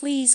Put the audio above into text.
Please